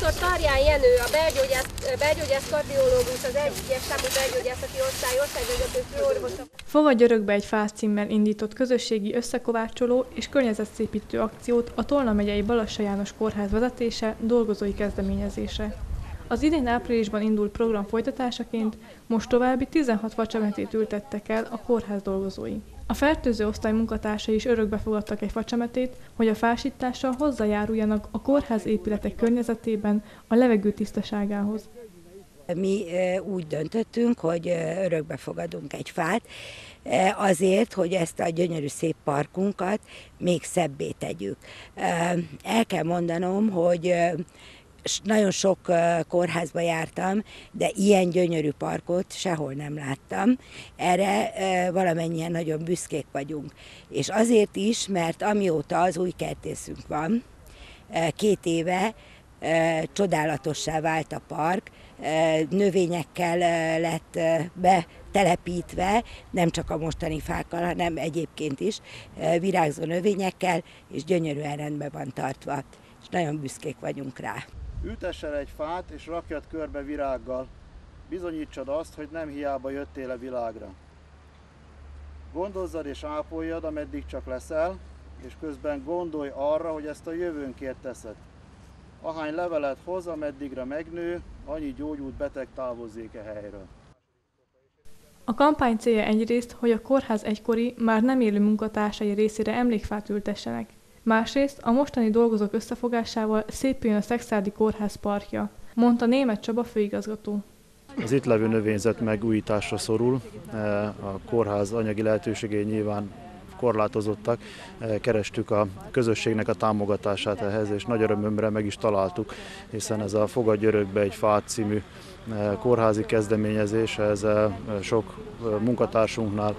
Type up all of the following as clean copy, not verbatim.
Dr. Tarján Jenő, a belgyógyász kardiológus, az Egyes Számú Belgyógyászati Osztály osztályvezető főorvosa. Fogadj örökbe egy fát! Címmel indított közösségi összekovácsoló és környezetszépítő akciót a Tolna megyei Balassa János Kórház vezetése dolgozói kezdeményezése. Az idén áprilisban indult program folytatásaként most további 16 facsemetét ültettek el a kórház dolgozói. A fertőző osztály munkatársai is örökbe fogadtak egy facsemetét, hogy a fásítással hozzájáruljanak a kórház épületek környezetében a levegő tisztaságához. Mi úgy döntöttünk, hogy örökbe fogadunk egy fát, azért, hogy ezt a gyönyörű szép parkunkat még szebbé tegyük. El kell mondanom, hogy nagyon sok kórházba jártam, de ilyen gyönyörű parkot sehol nem láttam. Erre valamennyien nagyon büszkék vagyunk. És azért is, mert amióta az új kertészünk van, 2 éve csodálatossá vált a park, növényekkel lett betelepítve, nem csak a mostani fákkal, hanem egyébként is virágzó növényekkel, és gyönyörűen rendben van tartva. És nagyon büszkék vagyunk rá. Ültessél egy fát, és rakjad körbe virággal, bizonyítsad azt, hogy nem hiába jöttél a világra. Gondozzad és ápoljad, ameddig csak leszel, és közben gondolj arra, hogy ezt a jövőnkért teszed. Ahány levelet hoz, ameddigre megnő, annyi gyógyult beteg távozzék a helyről. A kampány célja egyrészt, hogy a kórház egykori, már nem élő munkatársai részére emlékfát ültessenek. Másrészt a mostani dolgozók összefogásával szépüljön a Szekszárdi Kórház parkja, mondta Német Csaba főigazgató. Az itt levő növényzet megújításra szorul, a kórház anyagi lehetőségei nyilván korlátozottak, kerestük a közösségnek a támogatását ehhez, és nagy örömömre meg is találtuk, hiszen ez a Fogadj örökbe egy fát! Című kórházi kezdeményezés, ez sok munkatársunknál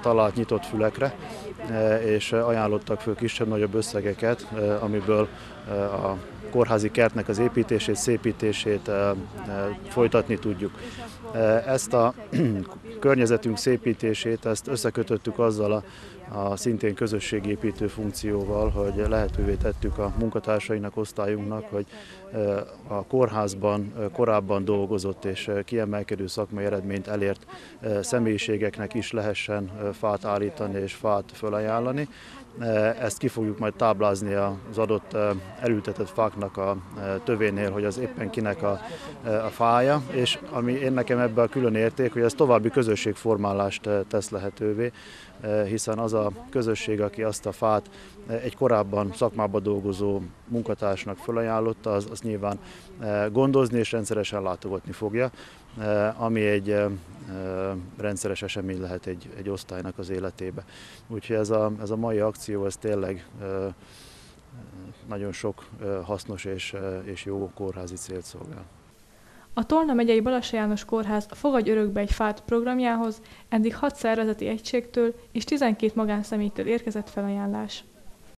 talált nyitott fülekre, és ajánlottak föl kisebb-nagyobb összegeket, amiből a kórházi kertnek az építését, szépítését folytatni tudjuk. Ezt a környezetünk szépítését, ezt összekötöttük azzal a szintén közösségépítő funkcióval, hogy lehetővé tettük a munkatársainak, osztályunknak, hogy a kórházban korábban dolgozott és kiemelkedő szakmai eredményt elért személyiségeknek is lehessen fát állítani és fát fölajánlani. Ezt ki fogjuk majd táblázni az adott elültetett fáknak a tövénél, hogy az éppen kinek a fája, és ami én nekem ebben a külön érték, hogy ez további közösségformálást tesz lehetővé, hiszen az a közösség, aki azt a fát egy korábban szakmában dolgozó munkatársnak felajánlotta, az nyilván gondozni és rendszeresen látogatni fogja, ami egy rendszeres esemény lehet egy osztálynak az életébe. Úgyhogy ez a mai akció, ez tényleg nagyon sok hasznos és jó kórházi célt szolgál. A Tolna megyei Balassa János Kórház Fogadj örökbe egy fát! Programjához eddig 6 szervezeti egységtől és 12 magánszemélytől érkezett felajánlás.